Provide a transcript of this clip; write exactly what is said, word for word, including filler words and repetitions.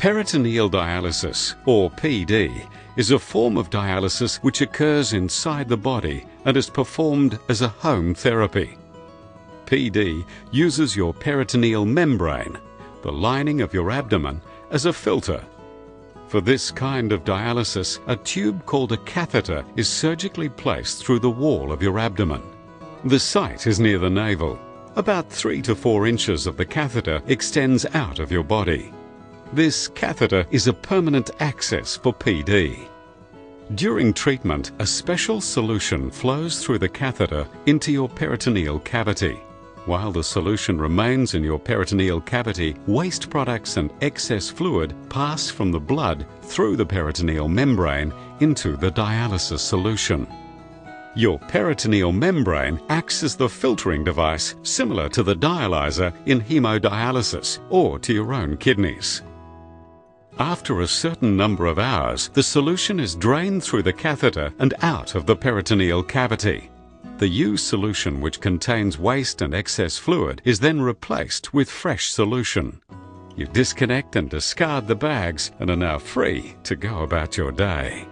Peritoneal dialysis, or P D, is a form of dialysis which occurs inside the body and is performed as a home therapy. P D uses your peritoneal membrane, the lining of your abdomen, as a filter. For this kind of dialysis, a tube called a catheter is surgically placed through the wall of your abdomen. The site is near the navel. About three to four inches of the catheter extends out of your body. This catheter is a permanent access for P D. During treatment, a special solution flows through the catheter into your peritoneal cavity. While the solution remains in your peritoneal cavity, waste products and excess fluid pass from the blood through the peritoneal membrane into the dialysis solution. Your peritoneal membrane acts as the filtering device, similar to the dialyzer in hemodialysis or to your own kidneys. After a certain number of hours, the solution is drained through the catheter and out of the peritoneal cavity. The used solution, which contains waste and excess fluid, is then replaced with fresh solution. You disconnect and discard the bags and are now free to go about your day.